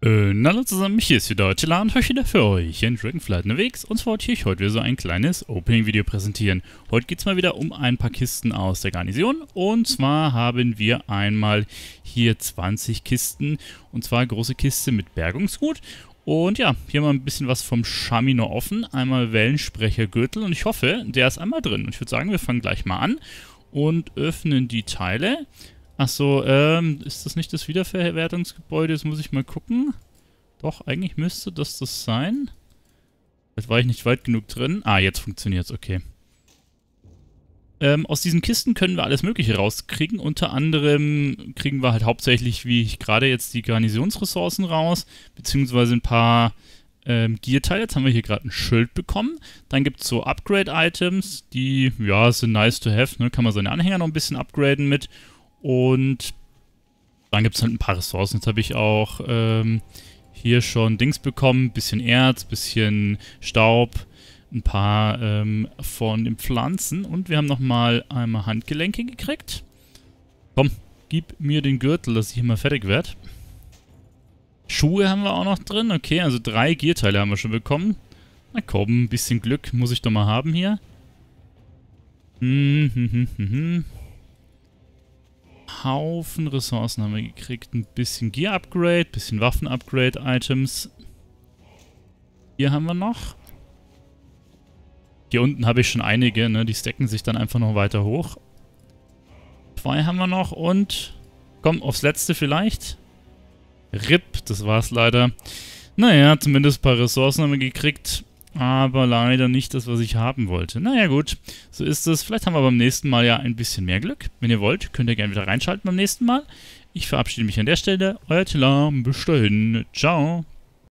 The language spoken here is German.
Na dann zusammen, hier ist wieder Telar und heute wieder für euch in Dragonflight unterwegs und zwar wollte ich euch heute wieder so ein kleines Opening-Video präsentieren. Heute geht es mal wieder um ein paar Kisten aus der Garnison und zwar haben wir einmal hier 20 Kisten und zwar große Kiste mit Bergungsgut. Und ja, hier mal ein bisschen was vom Schami noch offen, einmal Wellensprechergürtel und ich hoffe, der ist einmal drin. Und ich würde sagen, wir fangen gleich mal an und öffnen die Teile. Achso, ist das nicht das Wiederverwertungsgebäude? Jetzt muss ich mal gucken. Doch, eigentlich müsste das sein. Vielleicht war ich nicht weit genug drin. Ah, jetzt funktioniert's, okay. Aus diesen Kisten können wir alles Mögliche rauskriegen. Unter anderem kriegen wir halt hauptsächlich, wie ich gerade jetzt, die Garnisonsressourcen raus, beziehungsweise ein paar Gear-Teile. Jetzt haben wir hier gerade ein Schild bekommen. Dann gibt es so Upgrade-Items, die, ja, sind nice to have, ne? Kann man seine Anhänger noch ein bisschen upgraden mit. Und dann gibt es halt ein paar Ressourcen. Jetzt habe ich auch hier schon Dings bekommen, bisschen Erz, bisschen Staub, ein paar von den Pflanzen und wir haben nochmal einmal Handgelenke gekriegt. Komm, gib mir den Gürtel, dass ich hier mal fertig werde. Schuhe haben wir auch noch drin, okay, also 3 Gearteile haben wir schon bekommen. Na komm, ein bisschen Glück muss ich doch mal haben hier. Haufen Ressourcen haben wir gekriegt, ein bisschen Gear-Upgrade, ein bisschen Waffen-Upgrade-Items. Hier haben wir noch. Hier unten habe ich schon einige, ne? Die stacken sich dann einfach noch weiter hoch. 2 haben wir noch und... Komm, aufs letzte vielleicht. RIP, das war's leider. Naja, zumindest ein paar Ressourcen haben wir gekriegt. Aber leider nicht das, was ich haben wollte. Naja gut, so ist es. Vielleicht haben wir beim nächsten Mal ja ein bisschen mehr Glück. Wenn ihr wollt, könnt ihr gerne wieder reinschalten beim nächsten Mal. Ich verabschiede mich an der Stelle. Euer Telar, bis dahin. Ciao.